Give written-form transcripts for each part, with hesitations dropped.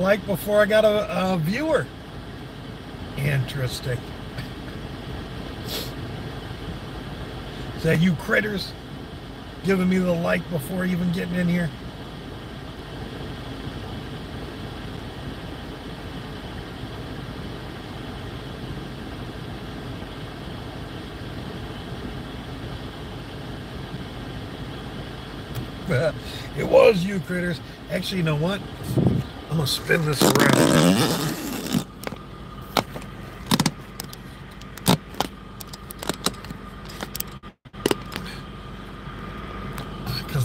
like before I got a viewer. Interesting. Is that you critters giving me the like before even getting in here? It was you critters. Actually, you know what? I'm gonna spin this around.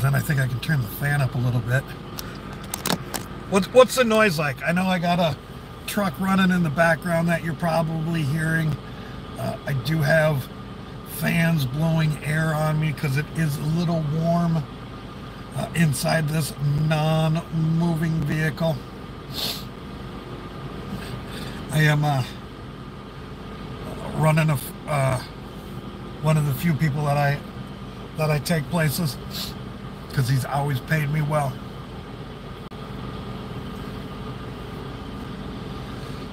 Then I think I can turn the fan up a little bit. What's the noise like? I know I got a truck running in the background that you're probably hearing. I do have fans blowing air on me because it is a little warm inside this non-moving vehicle. I am running one of the few people that I take places, because he's always paid me well.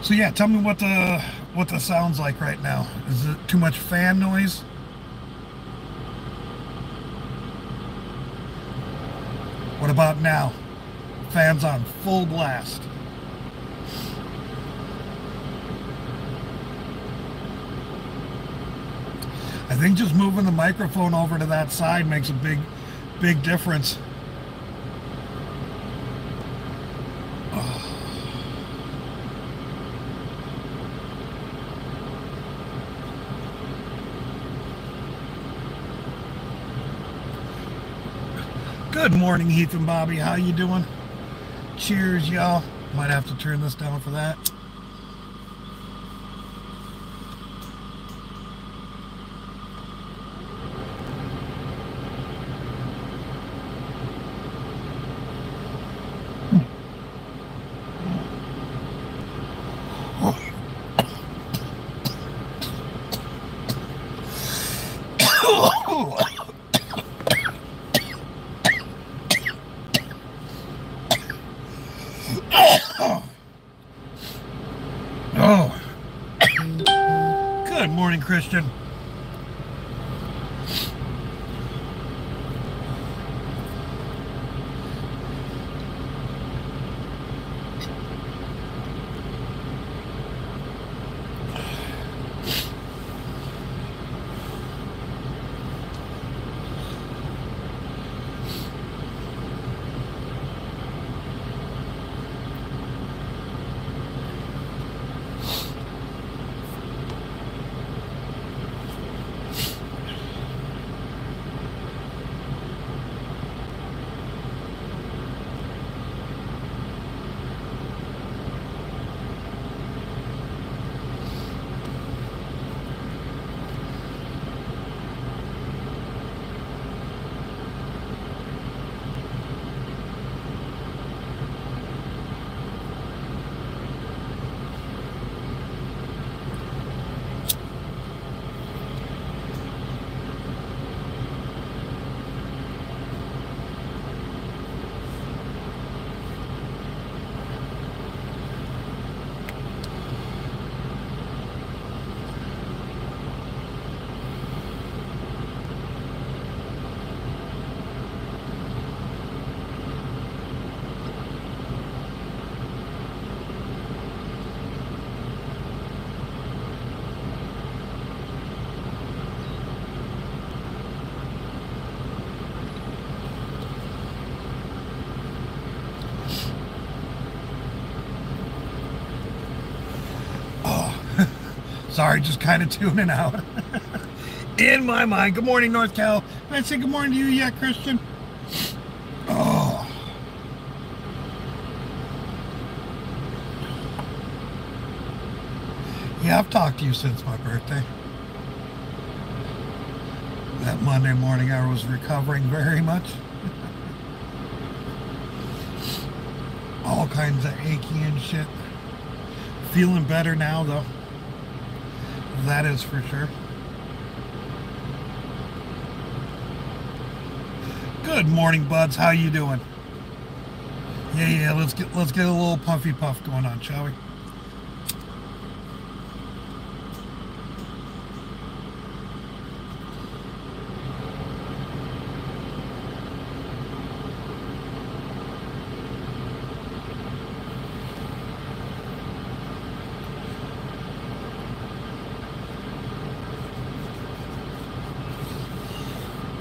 So yeah, tell me what the sound's like right now. Is it too much fan noise? What about now? Fans on full blast. I think just moving the microphone over to that side makes a big difference. Good morning, Heath and Bobby. How you doing? Cheers, y'all. Might have to turn this down for that. Christian. Sorry, just kind of tuning out. In my mind. Good morning, North Cal. Did I say good morning to you yet, Christian? Oh. Yeah, I've talked to you since my birthday. That Monday morning I was recovering very much. All kinds of achy and shit. Feeling better now, though. That is for sure. Good morning, buds. How you doing? Yeah, let's get a little puffy puff going on, shall we?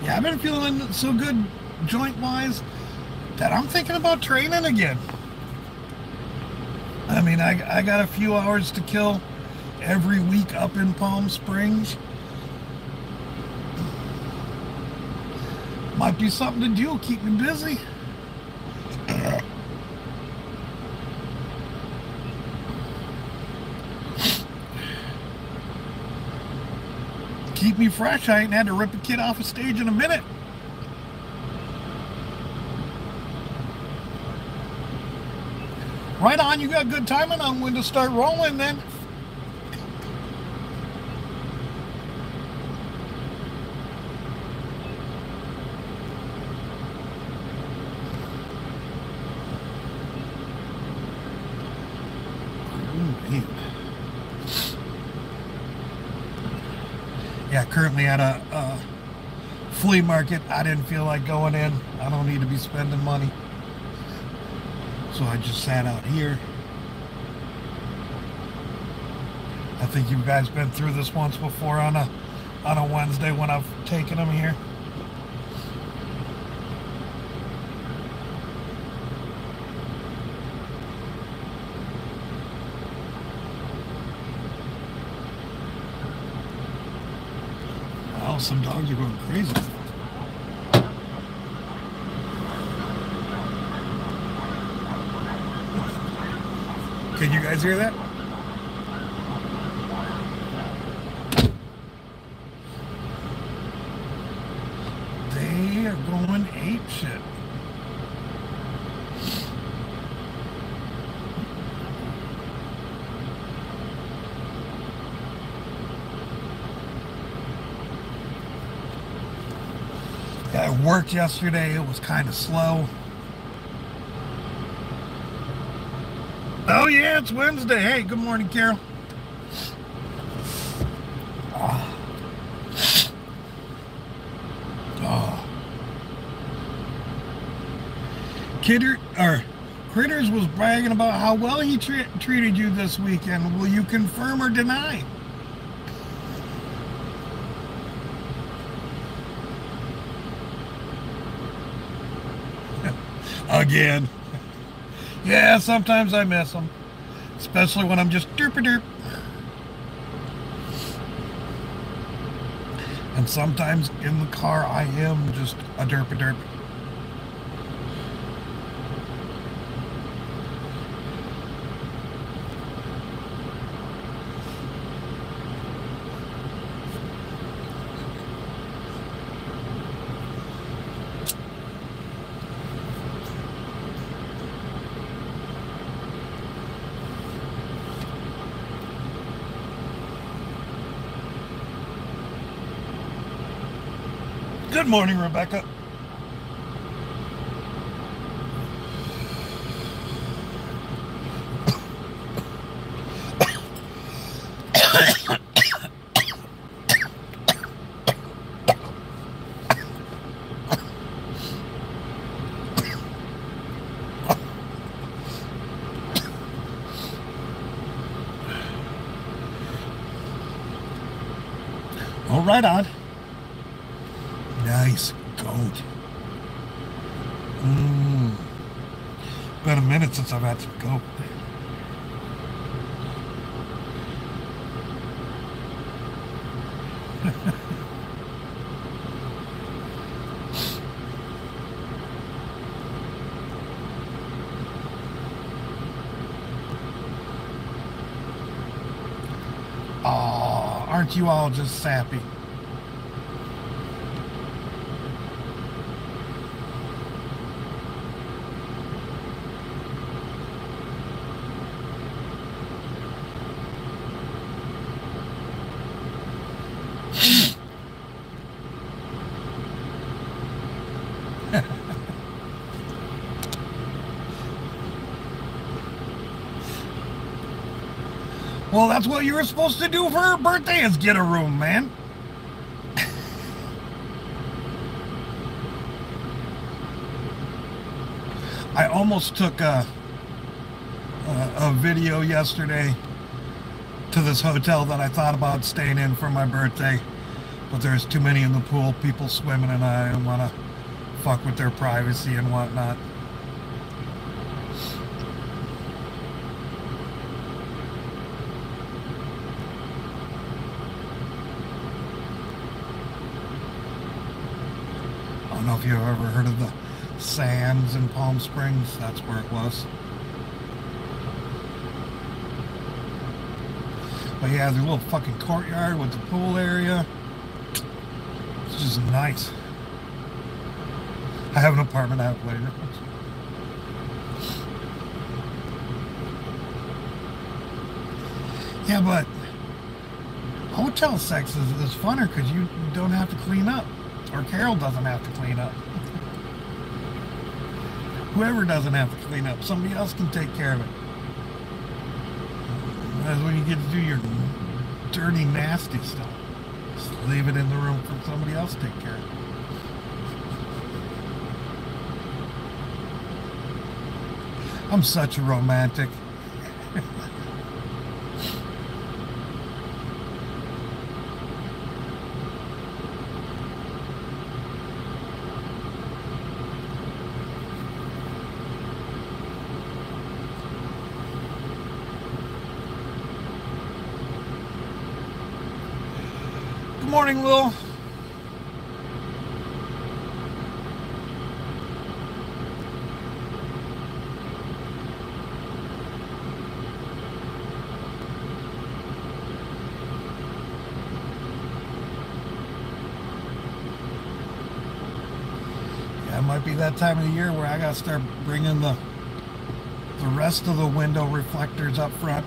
Yeah, I've been feeling so good joint-wise that I'm thinking about training again. I mean, I got a few hours to kill every week up in Palm Springs. Might be something to do, keep me busy. Keep me fresh. I ain't had to rip a kid off a stage in a minute. Right on, you got good timing on when to start rolling then. Currently at a flea market. I didn't feel like going in. I don't need to be spending money. So I just sat out here. I think you guys been through this once before on a Wednesday when I've taken them here. Some dogs are going crazy. Can you guys hear that? They are going ape shit. At work yesterday, it was kind of slow. Oh yeah, it's Wednesday. Hey, good morning, Carol. Critters was bragging about how well he treated you this weekend. Will you confirm or deny? Again. Yeah, sometimes I miss them. Especially when I'm just derp-a-derp. And sometimes in the car, I am just a derp-a-derp. Good morning, Rebecca. All right on. Nice goat. Been a minute since I've had some goat. Aw, aren't you all just sappy? Well, that's what you were supposed to do for her birthday, is get a room, man. I almost took a video yesterday to this hotel that I thought about staying in for my birthday, but there's too many in the pool, people swimming, and I don't want to fuck with their privacy and whatnot. I don't know if you've ever heard of the Sands in Palm Springs. That's where it was. But yeah, their little fucking courtyard with the pool area. It's just nice. I have an apartment out later. Yeah, but hotel sex is funner because you don't have to clean up. Or Carol doesn't have to clean up. Whoever doesn't have to clean up, somebody else can take care of it. That's when you get to do your dirty, nasty stuff. Just leave it in the room for somebody else to take care of it. I'm such a romantic. Good morning, Lil. Might be that time of the year where I gotta start bringing the rest of the window reflectors up front.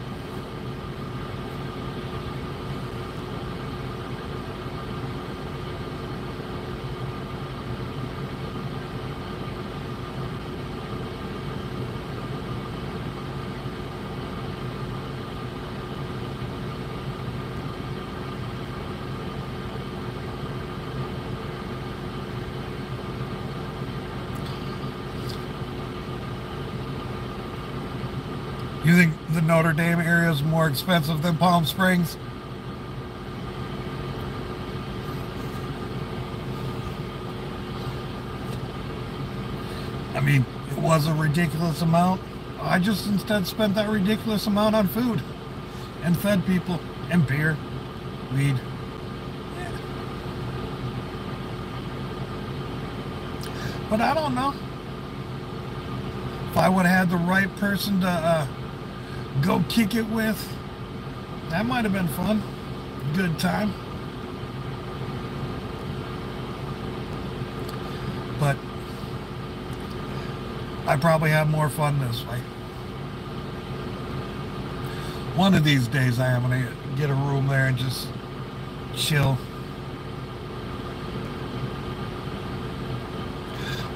You think the Notre Dame area is more expensive than Palm Springs? I mean, it was a ridiculous amount. I just instead spent that ridiculous amount on food and fed people and beer, weed. But I don't know. If I would have had the right person to go kick it with, that might have been fun. Good time. But I probably have more fun this way. One of these days I am going to get a room there and just chill.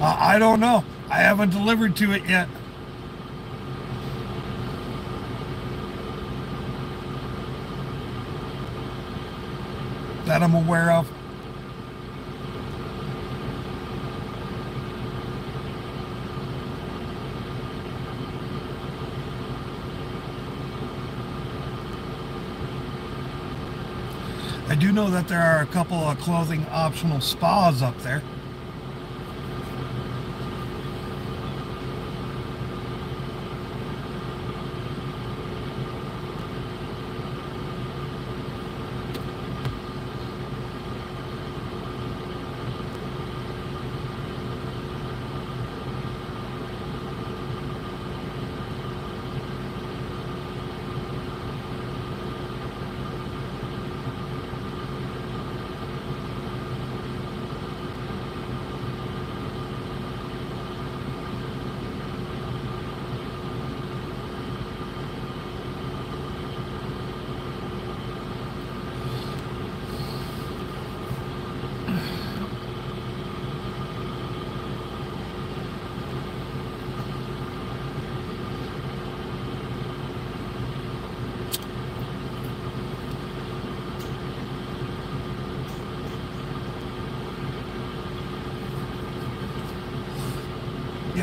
I don't know. I haven't delivered to it yet. That I'm aware of. I do know that there are a couple of clothing optional spas up there.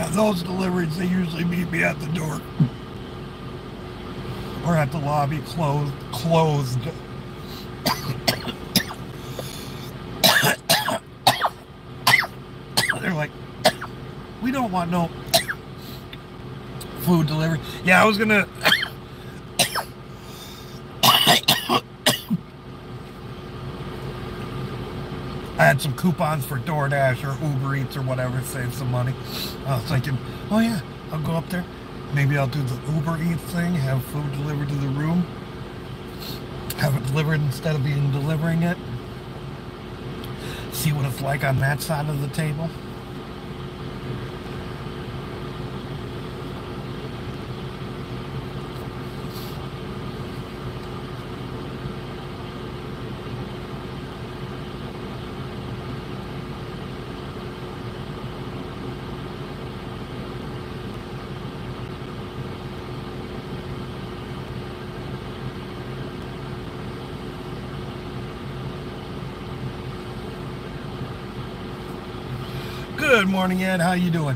Yeah, those deliveries, they usually meet me at the door. Or at the lobby, closed. They're like, we don't want no food delivery. Yeah, I was going to... I had some coupons for DoorDash or Uber Eats or whatever, save some money. I was thinking, oh yeah, I'll go up there. Maybe I'll do the Uber Eats thing, have food delivered to the room. Have it delivered instead of delivering it. See what it's like on that side of the table. Good morning, Ed. How you doing?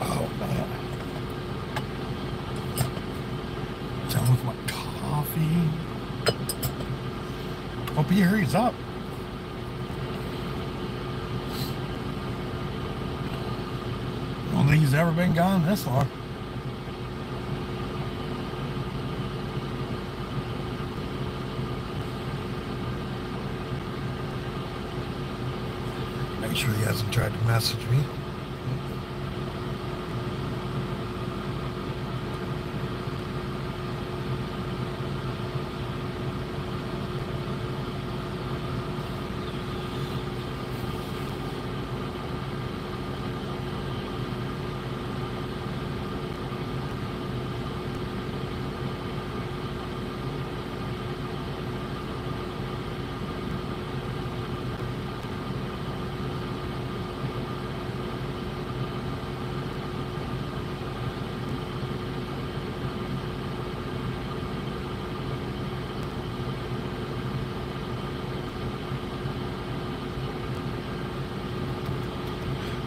Oh, man. Done with my coffee. Hope he hurries up. He's ever been gone this long. Make sure he hasn't tried to message me.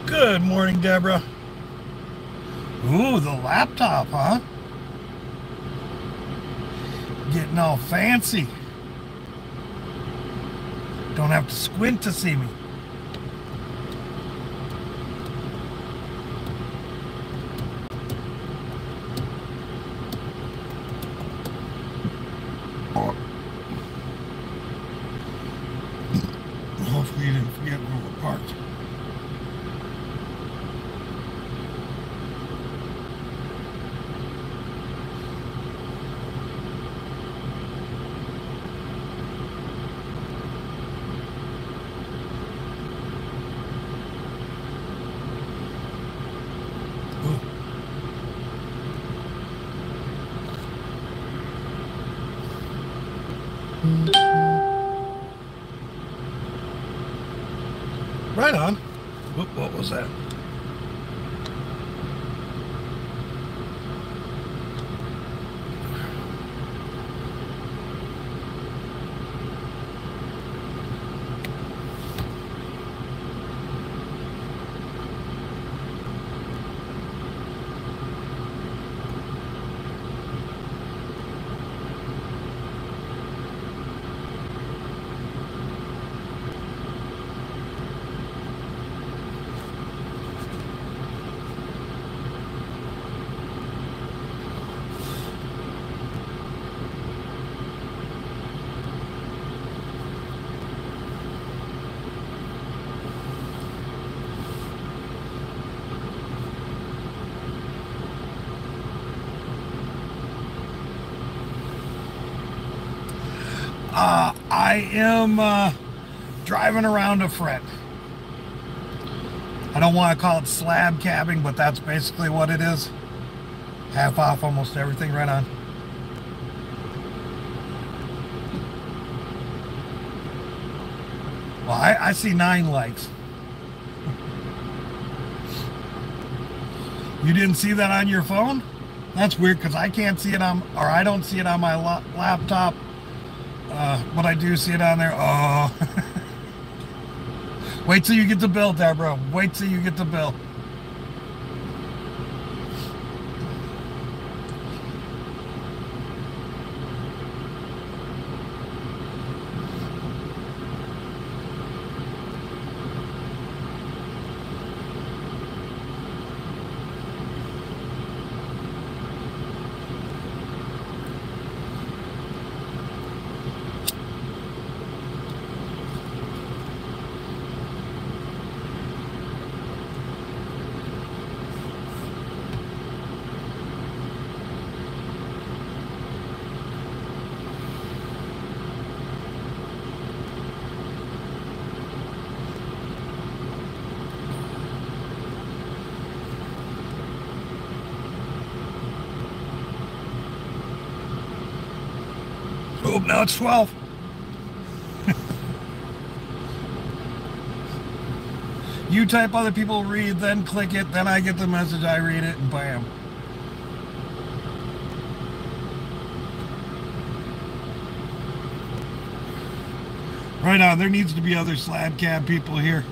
Good morning, Deborah. Ooh, the laptop, huh? Getting all fancy. Don't have to squint to see me. Hopefully you didn't forget where we're parked. Right on. What was that? I am driving around a friend. I don't want to call it slab cabbing, but that's basically what it is. Half off almost everything, right on. Well, I see 9 likes. You didn't see that on your phone? That's weird, because I can't see it on, or I don't see it on my laptop, but I do see it on there. Oh. Wait till you get the bill, Deborah. Wait till you get the bill. Now it's 12. You type other people read, then click it, then I get the message, I read it, and bam. Right on, there needs to be other slab cab people here.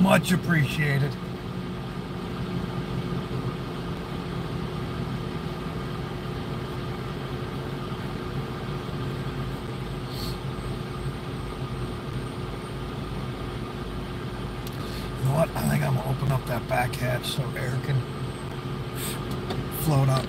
Much appreciated. You know what? I think I'm gonna open up that back hatch so air can float up.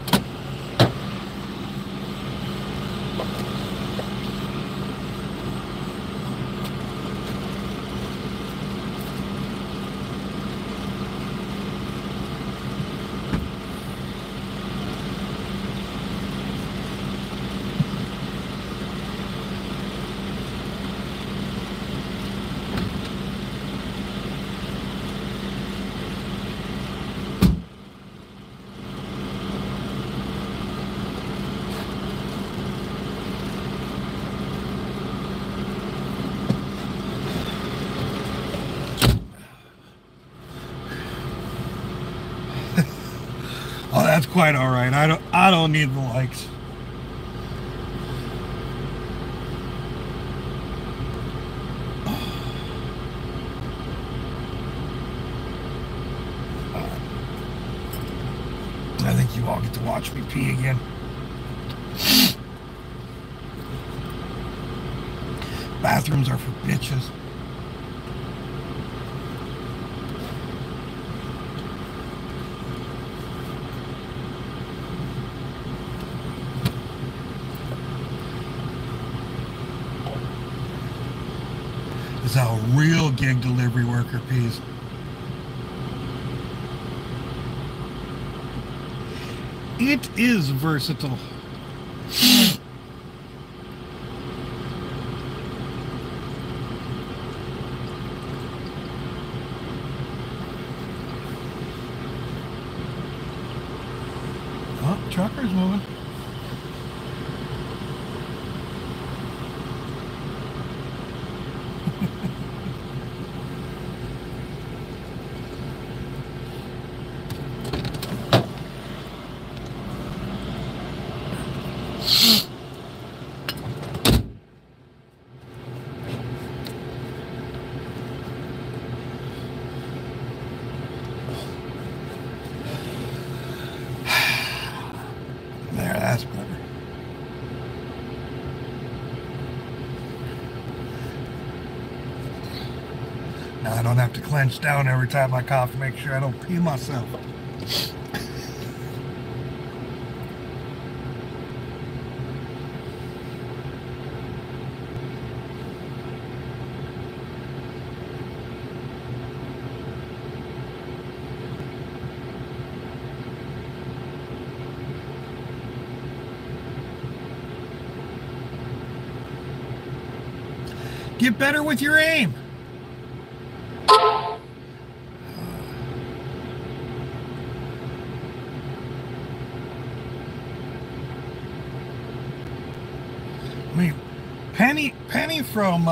That's quite all right. I don't need the likes. I think you all get to watch me pee again. Bathrooms are for bitches. Is how a real gig delivery worker pees. It is versatile. Oh, trucker's moving. I don't have to clench down every time I cough to make sure I don't pee myself. Get better with your aim. mean, Penny from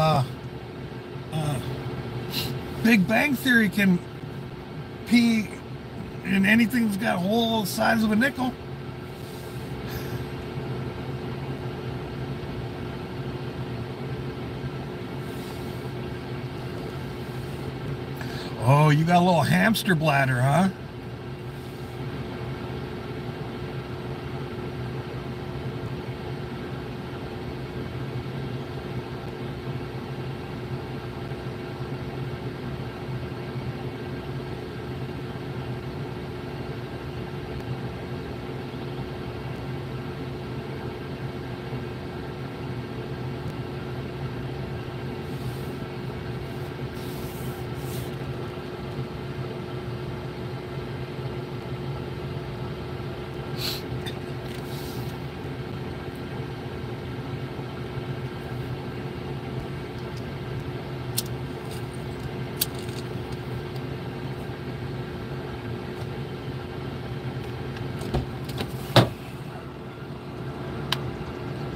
Big Bang Theory can pee in anything that's got whole size of a nickel. Oh, you got a little hamster bladder, huh?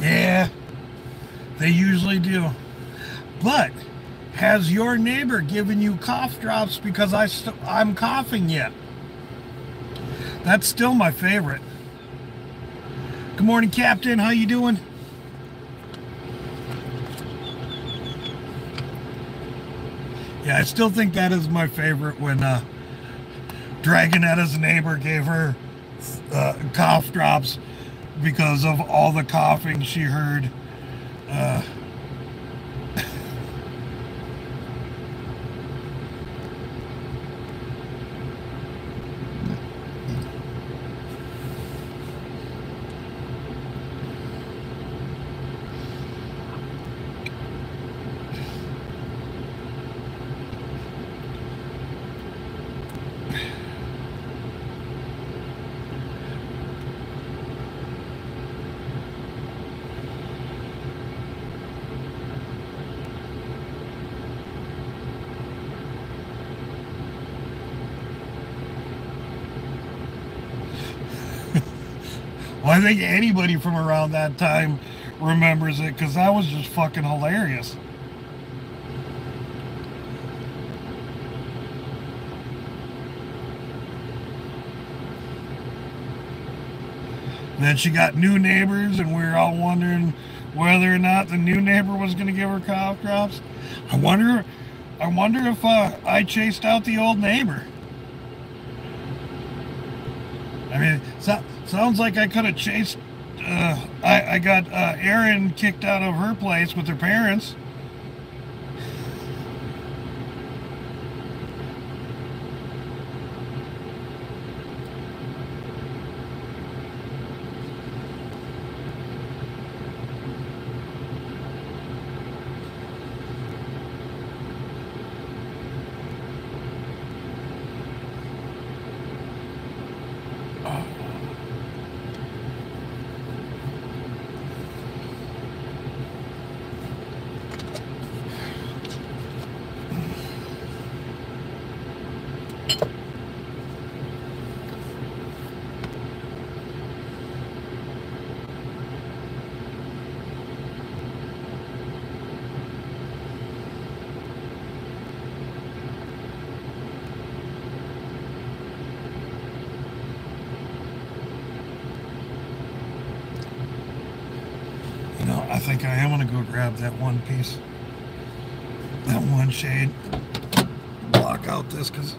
Yeah, they usually do. But has your neighbor given you cough drops because I'm coughing yet? That's still my favorite. Good morning, Captain. How you doing? Yeah, I still think that is my favorite, when Dragonetta's neighbor gave her cough drops because of all the coughing she heard. I think anybody from around that time remembers it, because that was just fucking hilarious. And then she got new neighbors, and we were all wondering whether or not the new neighbor was going to give her cough drops. I wonder if I chased out the old neighbor. I mean, it's not... Sounds like I could have chased, I got Erin kicked out of her place with her parents. I think I am going to go grab that one piece. that one shade, block out this, because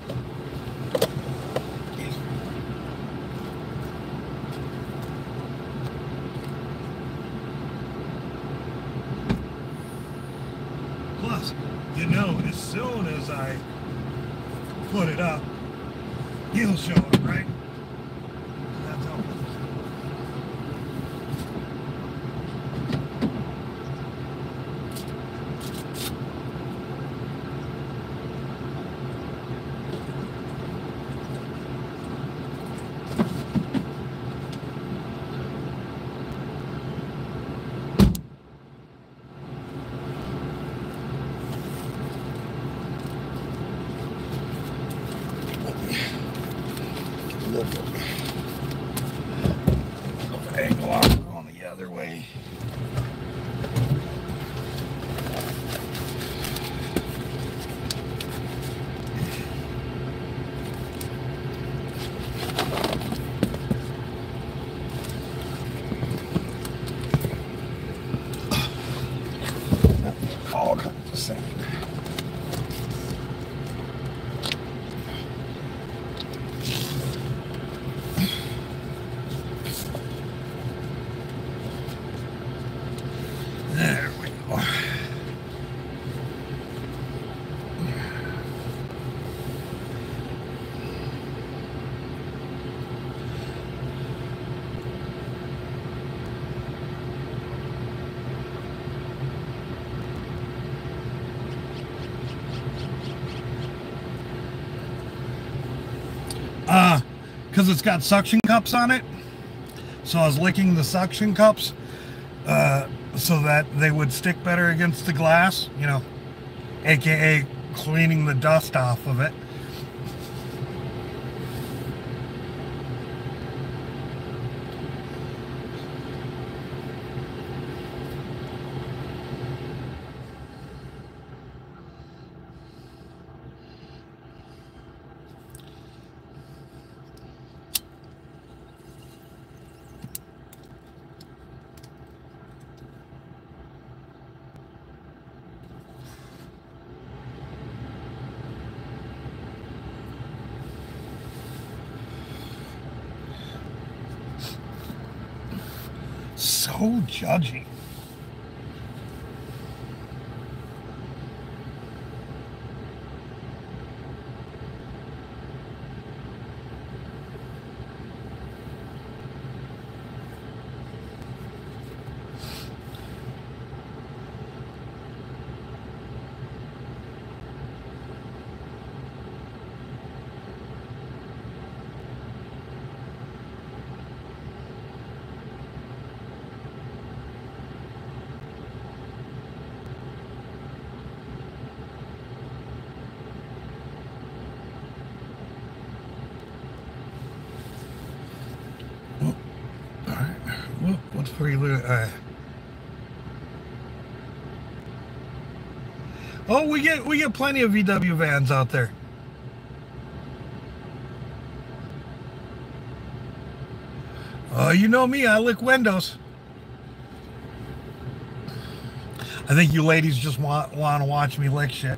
plus, you know, as soon as I put it up, he'll show it, right? Because it's got suction cups on it, so I was licking the suction cups so that they would stick better against the glass, you know, aka cleaning the dust off of it. So judgy. Oh, we get plenty of VW vans out there. Oh, you know me, I lick windows. I think you ladies just want to watch me lick shit.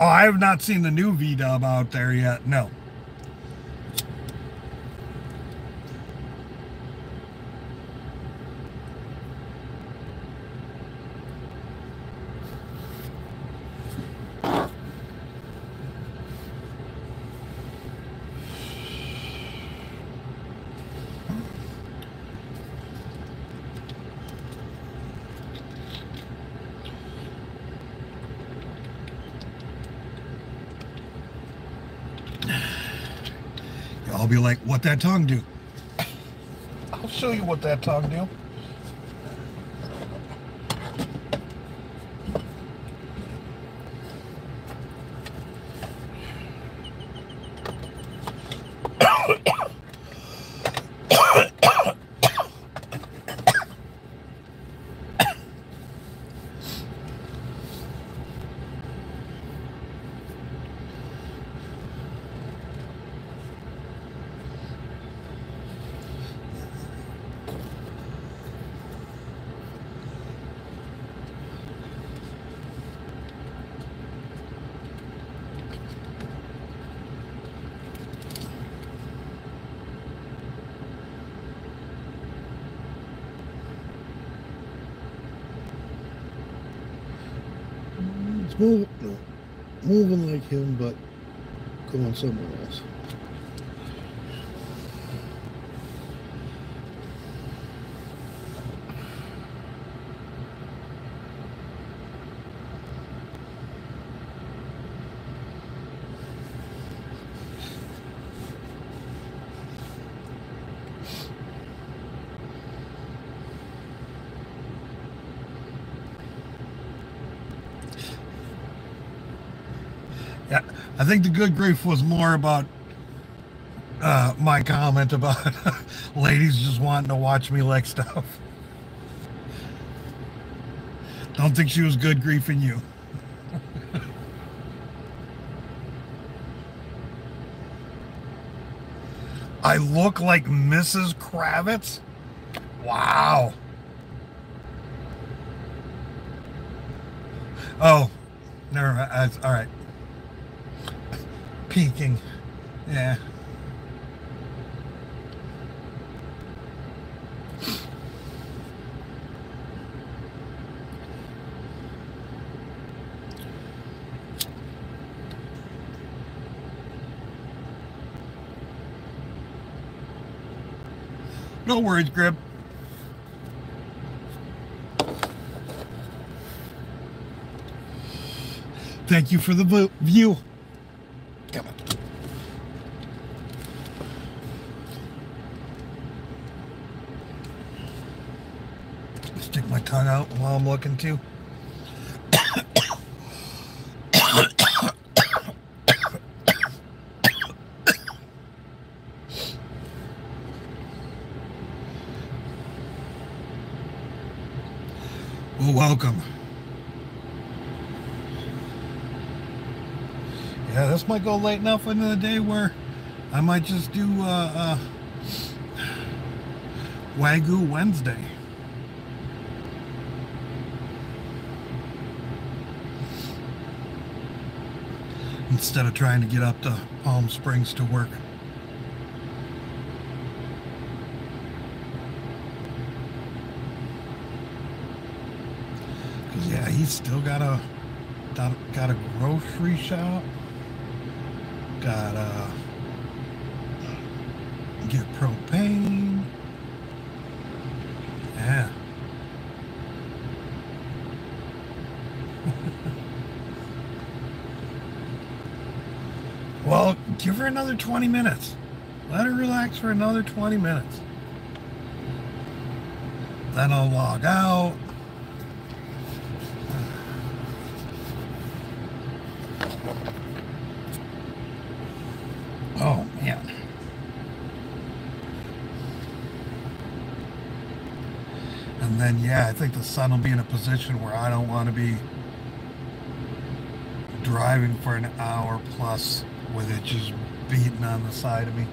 I have not seen the new V-Dub out there yet, no. Be like, what that tongue do? I'll show you what that tongue do. moving, moving like him, but going somewhere else. Yeah, I think the good grief was more about my comment about ladies just wanting to watch me lick stuff. Don't think she was good griefing you. I look like Mrs. Kravitz? Wow. Oh, never mind. All right. Peeking, yeah. No worries, Grip. Thank you for the view. Come on. Stick my tongue out while I'm looking too. Well, welcome. Yeah, this might go late enough into the day where I might just do Wagyu Wednesday. Instead of trying to get up to Palm Springs to work. Because, yeah, he's still got a grocery shop. Gotta get propane. Yeah. Well, give her another 20 minutes. Let her relax for another 20 minutes. Then I'll log out. And yeah, I think the sun will be in a position where I don't want to be driving for an hour plus with it just beating on the side of me.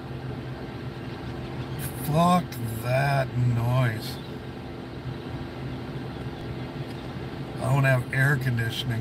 Fuck that noise. I don't have air conditioning.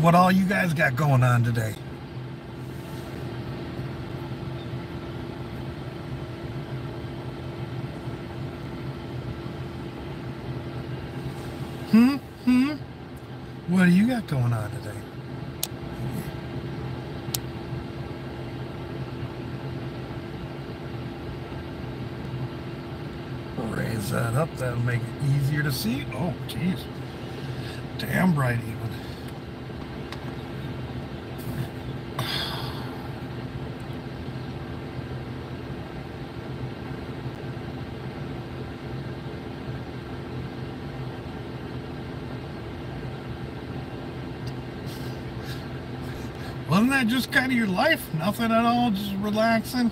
What all you guys got going on today? What do you got going on today? Raise that up, that'll make it easier to see. Oh, geez. Damn bright even. Isn't that just kind of your life? Nothing at all, just relaxing?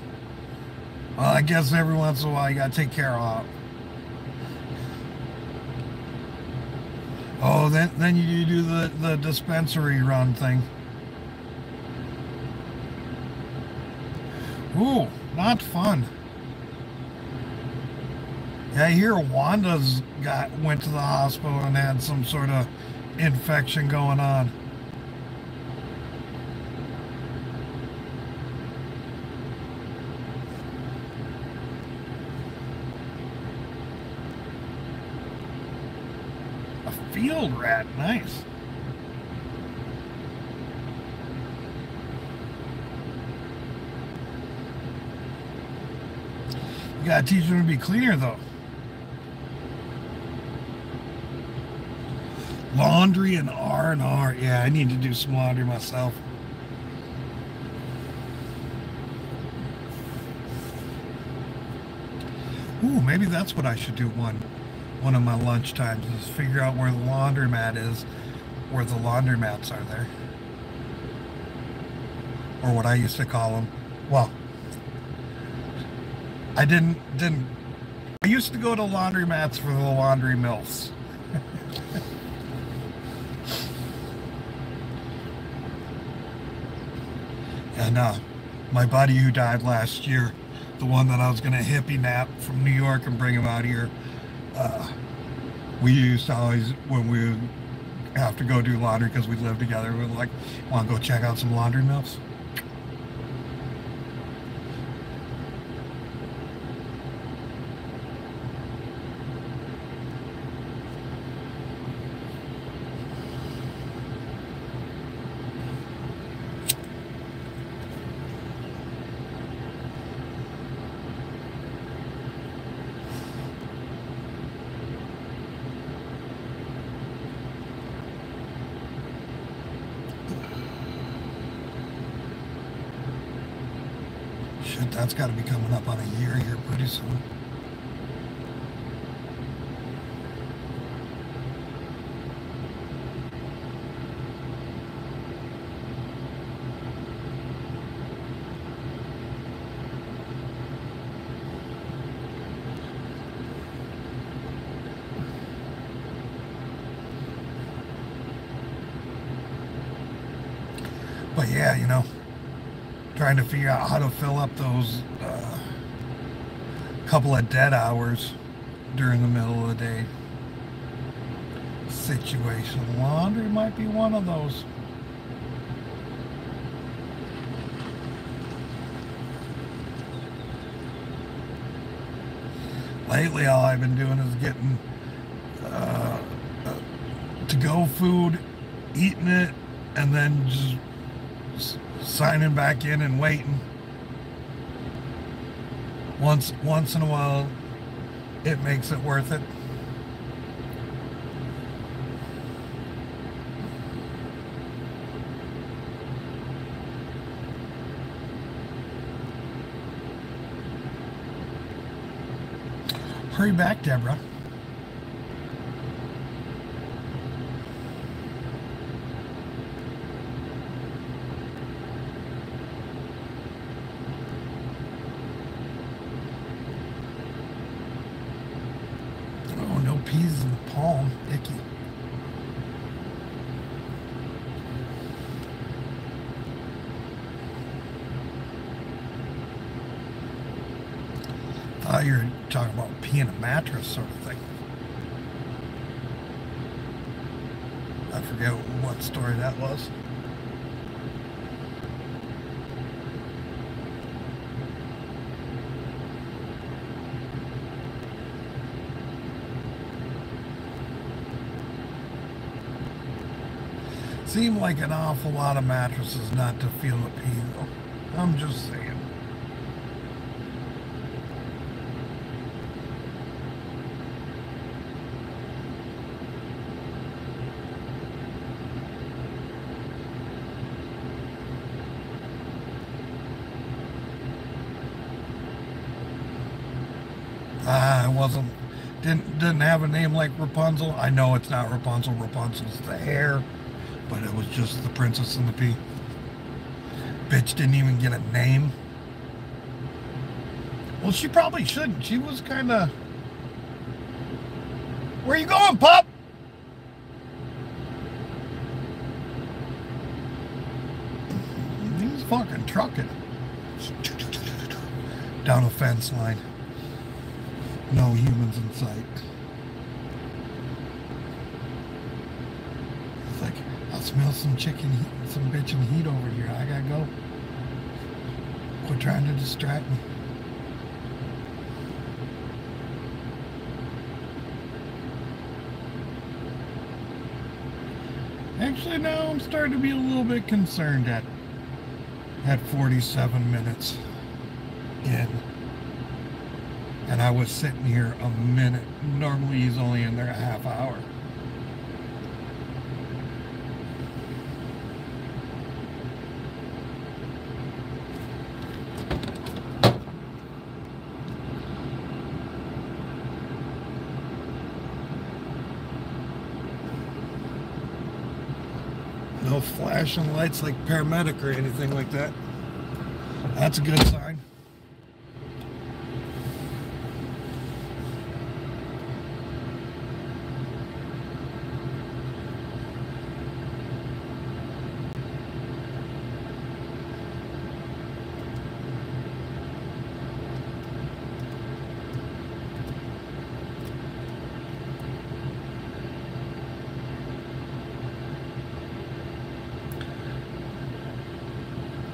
Well, I guess every once in a while you gotta take care of it. Oh, then you do the dispensary run thing. Ooh, not fun. Yeah, I hear Wanda's went to the hospital and had some sort of infection going on. Field rat, nice. You gotta teach them to be cleaner though. Laundry and R&R. Yeah, I need to do some laundry myself. Ooh, maybe that's what I should do one of my lunch times, is figure out where the laundromat is, where the laundromats are there. Or what I used to call them. Well, I I used to go to laundromats for the laundry milfs. And my buddy who died last year, the one that I was gonna hippie nap from New York and bring him out here, we used to always, when we would have to go do laundry because we lived together, we were like, want to go check out some laundry mills? That's got to be coming up on a year here pretty soon. But yeah, you know, trying to figure out how to fill up those couple of dead hours during the middle of the day situation. Laundry might be one of those. Lately, all I've been doing is getting to-go food, eating it, and then just signing back in and waiting. Once in a while, it makes it worth it. Hurry back, Deborah. You're talking about peeing a mattress sort of thing. I forget what story that was. Seemed like an awful lot of mattresses not to feel a pee though. I'm just saying. Didn't have a name like Rapunzel. I know it's not Rapunzel. Rapunzel's the hair, but it was just the princess and the pea. bitch didn't even get a name. Well, she probably shouldn't. She was kind of... Where you going, pup? He's fucking trucking. Down a fence line. No humans in sight. It's like, I smell some chicken, some bitchin' heat over here. I gotta go. Quit trying to distract me. Actually, now I'm starting to be a little bit concerned at 47 minutes in. And I was sitting here a minute. Normally he's only in there a half hour. No flashing lights like paramedic or anything like that. That's a good sign.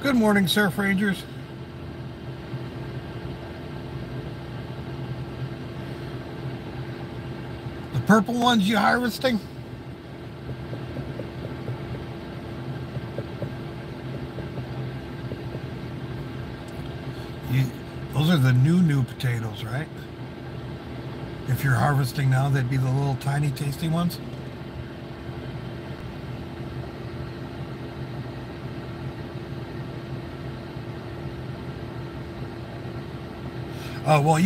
Good morning, Surf Rangers. The purple ones you harvesting? Those are the new potatoes, right? If you're harvesting now, they'd be the little tiny tasty ones. Well,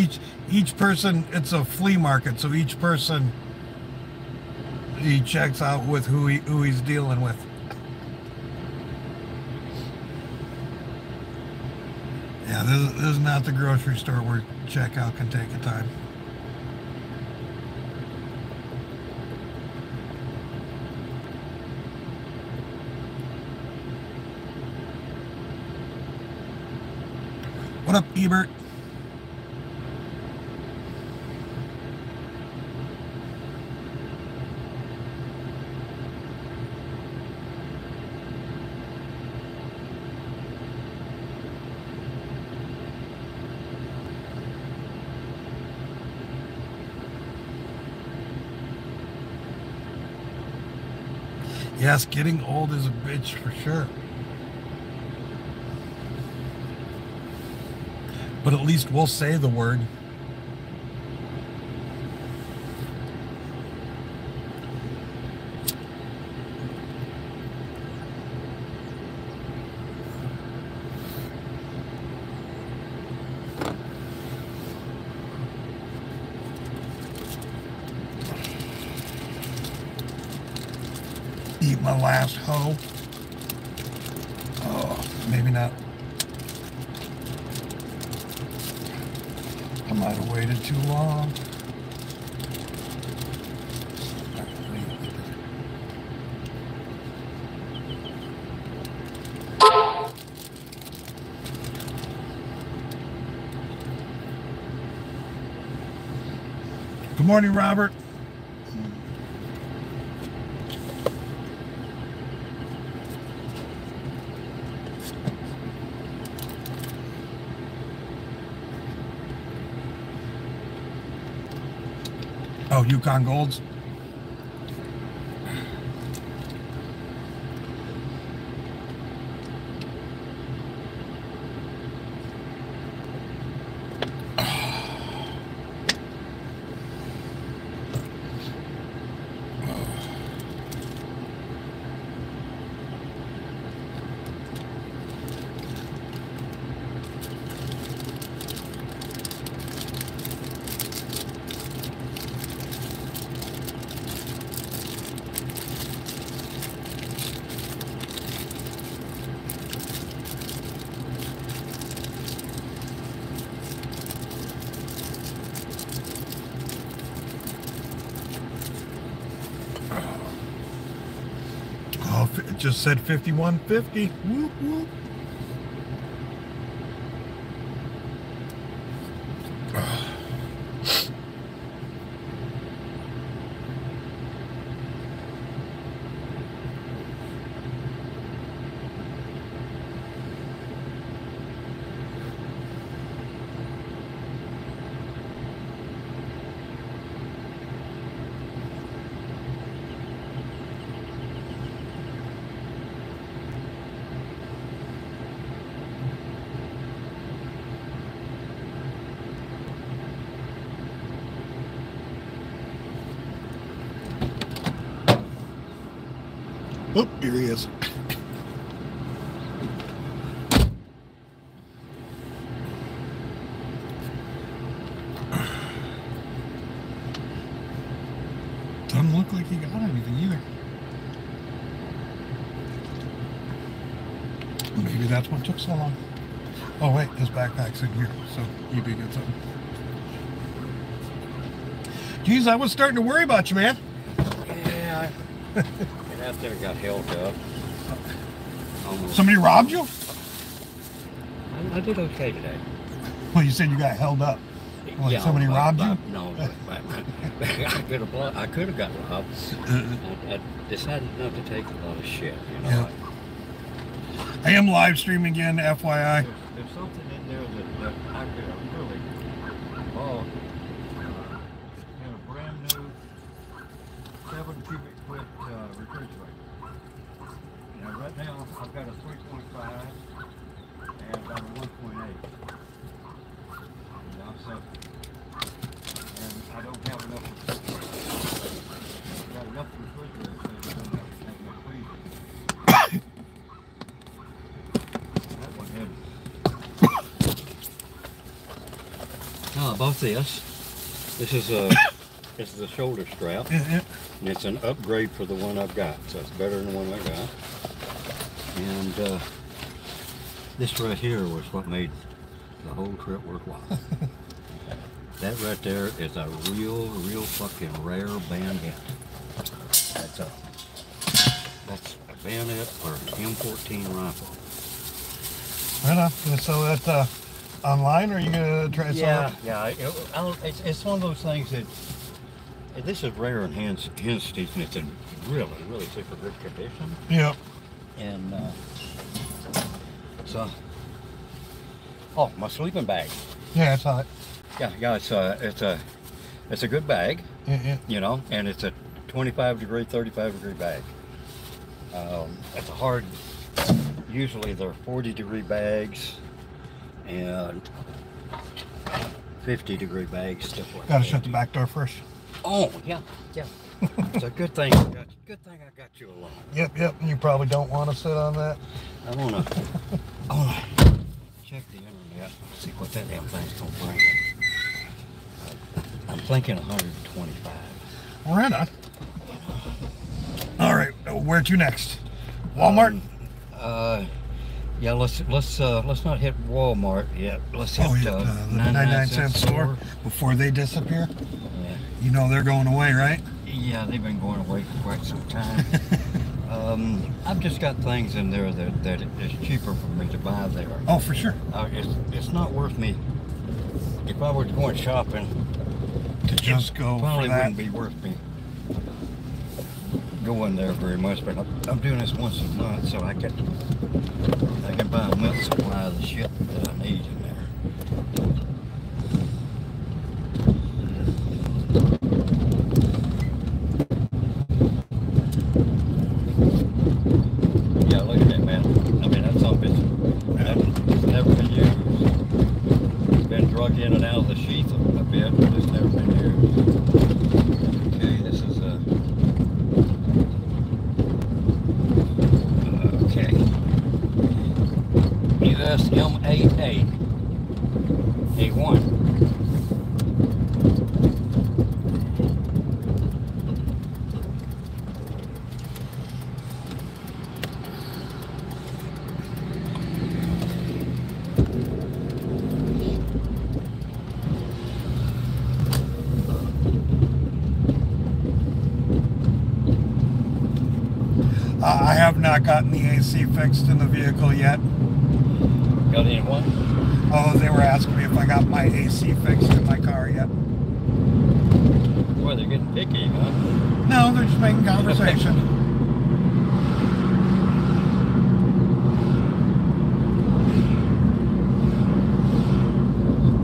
each person, it's a flea market, so each person, he checks out with who he's dealing with. Yeah, this is not the grocery store where checkout can take a time. What up, Ebert? Yes, getting old is a bitch for sure. But at least we'll say the word. My last hoe. Oh, maybe not. I might have waited too long. Good morning, Robert. Oh, Yukon Golds. Oh, it just said 5150. Whoop, whoop. Oh, here he is. Doesn't look like he got anything either. Maybe that's what took so long. Oh wait, his backpack's in here, so he did get something. Geez, I was starting to worry about you, man. Yeah. That thing got held up. Almost. Somebody robbed you? I did okay today. Well, you said you got held up. Like yeah, somebody robbed you? No, I could have got robbed. I decided not to take a lot of shit. You know? Yeah. I am live streaming again, FYI. There's something in there that I could have really bought. And a brand new 7-cubic-foot refrigerator. Now right now I've got a 3.5 and about a 1.8. And I'm set. And I don't have enough refrigerators. I've got enough refrigerators so I don't have to take no freezer. That one heavy. Oh, I bought this. This is a this is a shoulder strap, and it's an upgrade for the one I've got, so it's better than the one I got. And this right here was what made the whole trip worthwhile. That right there is a real fucking rare bayonet. That's a bayonet or an M14 rifle. Right off, and so that online, or are you gonna try to sell it? Yeah, it's one of those things that. This is rare in hand stitch, and it's in really super good condition. Yep. And so, oh, my sleeping bag. Yeah, I saw it. Yeah, it's a good bag. Yeah. You know, and it's a 25-degree, 35-degree bag. It's a hard. Usually they're 40-degree bags, and 50-degree bags. Stuff like Gotta shut the back door first. Oh yeah. It's a good thing. I got you along. Yep. You probably don't want to sit on that. I wanna check the internet. See what that damn thing's gonna bring. I'm thinking 125. Right on. All right. Where to next? Walmart. Yeah. Let's not hit Walmart yet. Let's hit the 99-cent store before they disappear. You know they're going away, right? Yeah, they've been going away for quite some time. I've just got things in there that it's cheaper for me to buy there. Oh, for sure. It's not worth me. If I were going shopping, to just go probably for that. Wouldn't be worth me going there very much. But I'm doing this once a month, so I can buy a month's supply of the shit that I need in there. I have not gotten the AC fixed in the vehicle yet. Got it in what? Oh, they were asking me if I got my AC fixed in my car yet. Boy, they're getting picky, huh? No, they're just making conversation.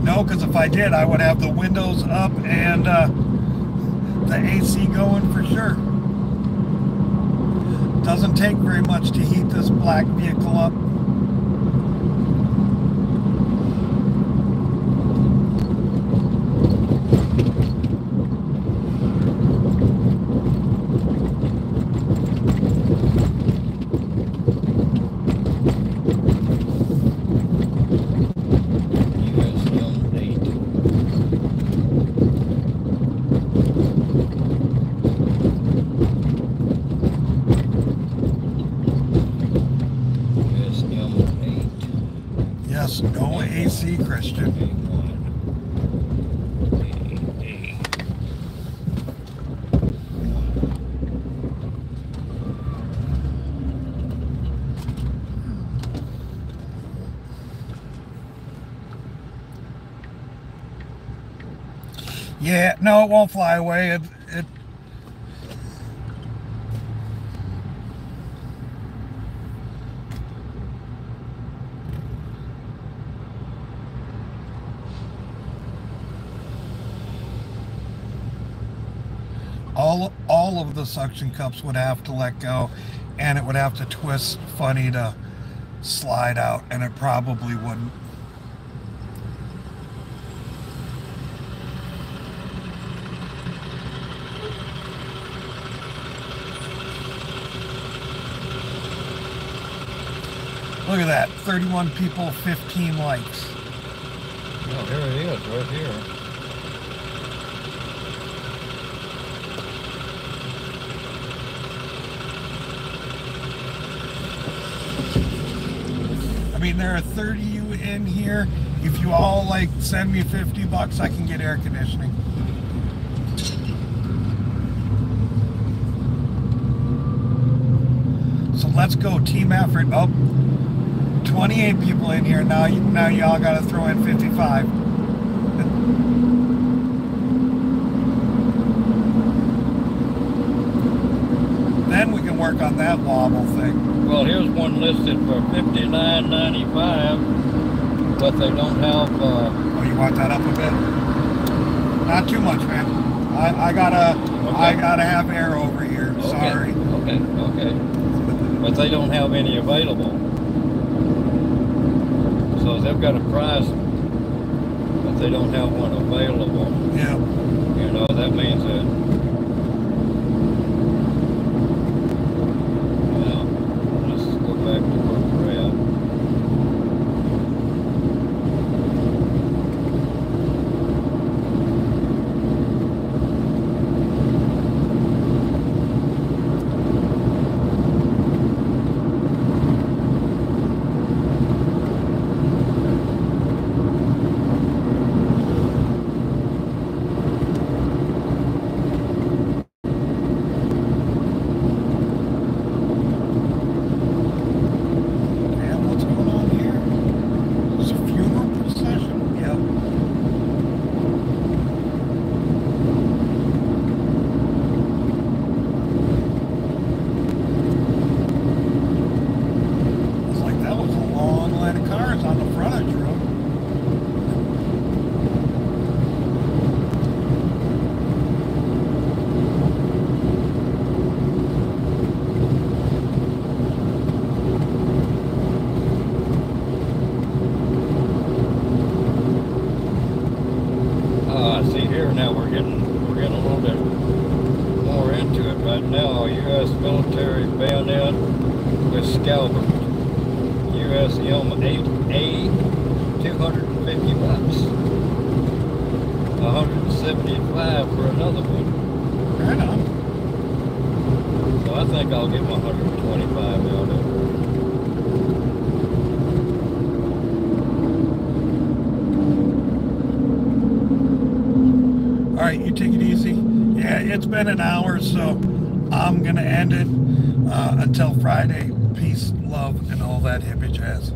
No, because if I did, I would have the windows up and the AC going for sure. Doesn't take very much to heat this black vehicle up. No AC, Christian. Yeah, no, it won't fly away. It all of the suction cups would have to let go, and it would have to twist funny to slide out, and it probably wouldn't. Look at that, 31 people, 15 likes. Oh, here it is, right here. I mean, there are 30 of you in here. If you all like send me $50, I can get air conditioning. So let's go, team effort. Oh, 28 people in here now. Now y'all got to throw in 55. Then we can work on that wobble thing. Well, here's one listed for $59.95, but they don't have... Oh, you want that up a bit? Not too much, man. I gotta have air over here. Okay. Sorry. Okay, okay. But they don't have any available. So they've got a price, but they don't have one available. Yeah. You know, that means that... It's been an hour, so I'm gonna end it. Until Friday, peace, love, and all that hippie jazz.